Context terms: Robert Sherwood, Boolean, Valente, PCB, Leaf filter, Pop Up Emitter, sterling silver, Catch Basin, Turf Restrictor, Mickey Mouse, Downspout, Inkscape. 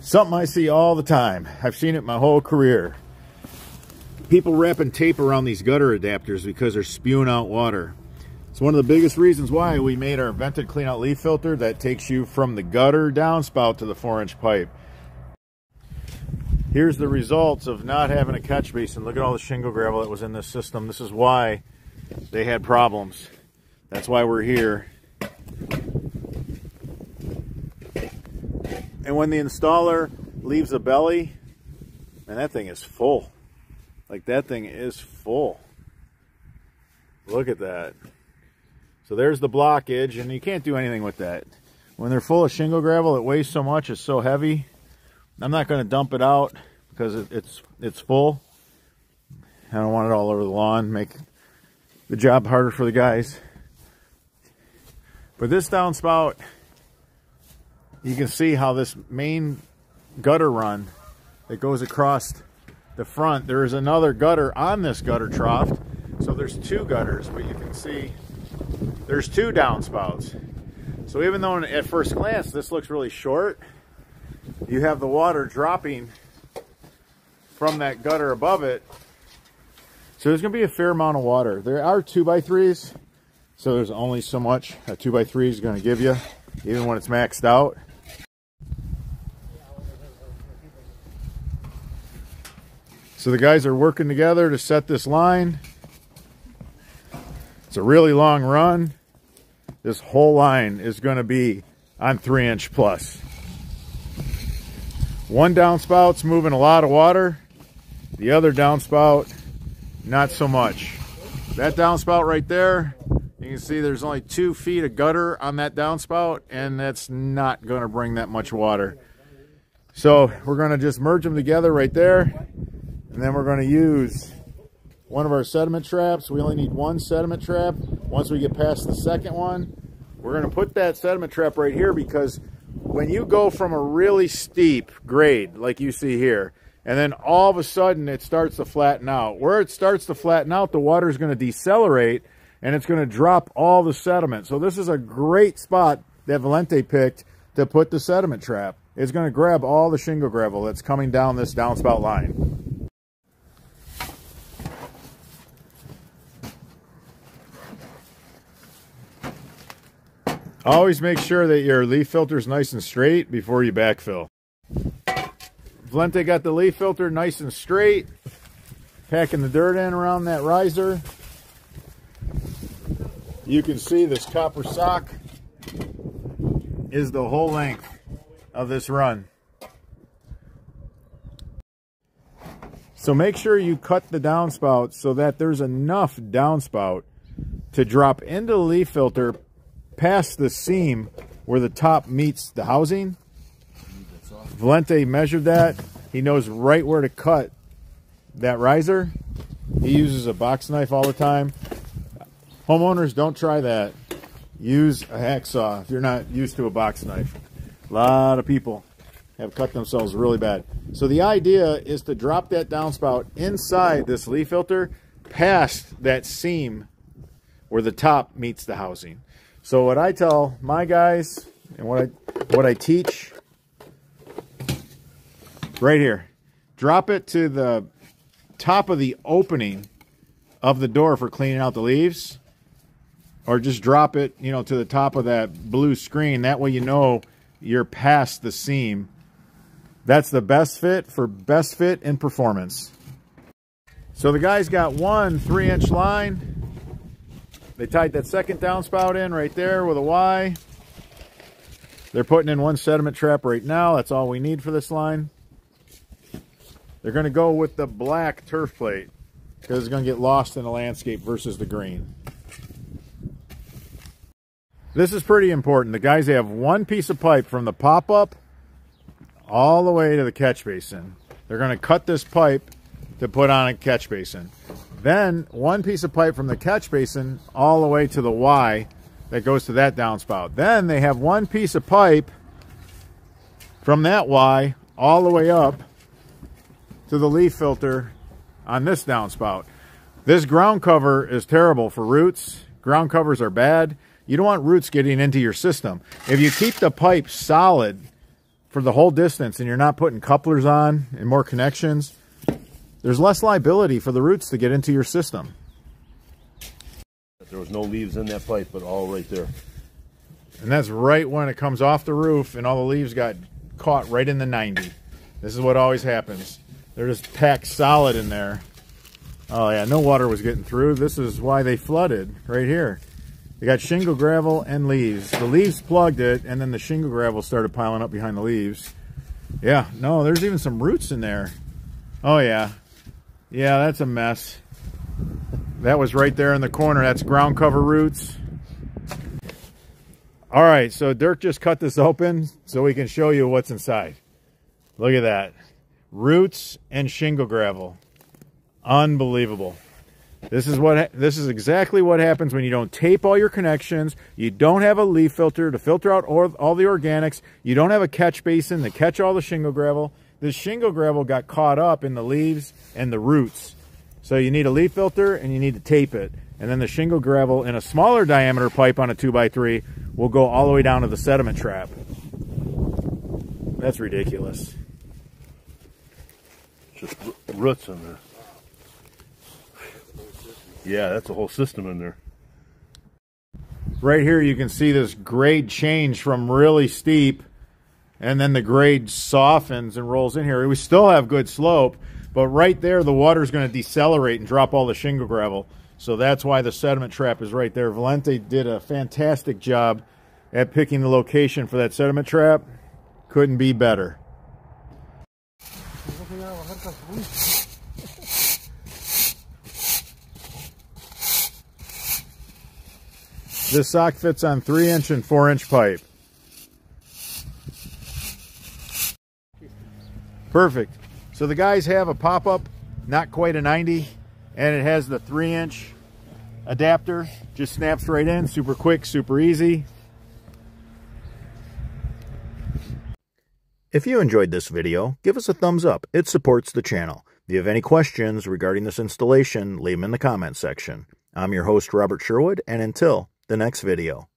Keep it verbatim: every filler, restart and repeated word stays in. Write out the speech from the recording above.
Something I see all the time. I've seen it my whole career. People wrapping tape around these gutter adapters because they're spewing out water. It's one of the biggest reasons why we made our vented clean out leaf filter that takes you from the gutter downspout to the four inch pipe. Here's the results of not having a catch basin. Look at all the shingle gravel that was in this system. This is why they had problems. That's why we're here. And when the installer leaves a belly, man, that thing is full. Like, that thing is full. Look at that. So there's the blockage, and you can't do anything with that. When they're full of shingle gravel, it weighs so much, it's so heavy. I'm not going to dump it out because it, it's it's full. I don't want it all over the lawn, make the job harder for the guys. But this downspout, you can see how this main gutter run that goes across the front, there is another gutter on this gutter trough. So there's two gutters, but you can see there's two downspouts. So even though at first glance this looks really short, you have the water dropping from that gutter above it. So there's going to be a fair amount of water. There are two by threes, so there's only so much a two by three is going to give you, even when it's maxed out. So the guys are working together to set this line. It's a really long run. This whole line is going to be on three inch plus. One downspout's moving a lot of water, the other downspout, not so much. That downspout right there, you can see there's only two feet of gutter on that downspout, and that's not going to bring that much water. So we're going to just merge them together right there, and then we're going to use one of our sediment traps. We only need one sediment trap. Once we get past the second one, we're going to put that sediment trap right here, because when you go from a really steep grade like you see here, and then all of a sudden it starts to flatten out, where it starts to flatten out, the water is going to decelerate and it's going to drop all the sediment. So this is a great spot that Valente picked to put the sediment trap. It's going to grab all the shingle gravel that's coming down this downspout line. Always make sure that your leaf filter is nice and straight before you backfill. Valente got the leaf filter nice and straight, packing the dirt in around that riser. You can see this copper sock is the whole length of this run. So make sure you cut the downspout so that there's enough downspout to drop into the leaf filter past the seam where the top meets the housing. Valente measured that. He knows right where to cut that riser. He uses a box knife all the time. Homeowners, don't try that. Use a hacksaw if you're not used to a box knife. A lot of people have cut themselves really bad. So the idea is to drop that downspout inside this leaf filter past that seam where the top meets the housing. So what I tell my guys and what I, what I teach, right here, drop it to the top of the opening of the door for cleaning out the leaves, or just drop it, you know, to the top of that blue screen. That way you know you're past the seam. That's the best fit for best fit and performance. So the guys got one three inch line. They tied that second downspout in right there with a Y. They're putting in one sediment trap right now. That's all we need for this line. They're going to go with the black turf plate because it's going to get lost in the landscape versus the green. This is pretty important. The guys, they have one piece of pipe from the pop-up all the way to the catch basin. They're going to cut this pipe to put on a catch basin. Then one piece of pipe from the catch basin all the way to the Y that goes to that downspout. Then they have one piece of pipe from that Y all the way up to the leaf filter on this downspout. This ground cover is terrible for roots. Ground covers are bad. You don't want roots getting into your system. If you keep the pipe solid for the whole distance and you're not putting couplers on and more connections, there's less liability for the roots to get into your system. There was no leaves in that pipe, but all right there. And that's right when it comes off the roof and all the leaves got caught right in the ninety. This is what always happens. They're just packed solid in there. Oh yeah, no water was getting through. This is why they flooded right here. They got shingle gravel and leaves. The leaves plugged it, and then the shingle gravel started piling up behind the leaves. Yeah, no, there's even some roots in there. Oh yeah. Yeah, that's a mess. That was right there in the corner. That's ground cover roots. All right, so Dirk just cut this open so we can show you what's inside. Look at that. Roots and shingle gravel. Unbelievable. This is what this is exactly what happens when you don't tape all your connections. You don't have a leaf filter to filter out all, all the organics. You don't have a catch basin to catch all the shingle gravel. This shingle gravel got caught up in the leaves and the roots. So you need a leaf filter and you need to tape it. And then the shingle gravel in a smaller diameter pipe on a two by three will go all the way down to the sediment trap. That's ridiculous. Just roots in there. Yeah, that's a whole system in there. Right here you can see this grade change from really steep, and then the grade softens and rolls in here. We still have good slope, but right there the water is going to decelerate and drop all the shingle gravel. So that's why the sediment trap is right there. Valente did a fantastic job at picking the location for that sediment trap. Couldn't be better. This sock fits on three inch and four inch pipe. Perfect. So the guys have a pop-up, not quite a ninety, and it has the three inch adapter. Just snaps right in, super quick, super easy. If you enjoyed this video, give us a thumbs up. It supports the channel. If you have any questions regarding this installation, leave them in the comment section. I'm your host, Robert Sherwood, and until the next video.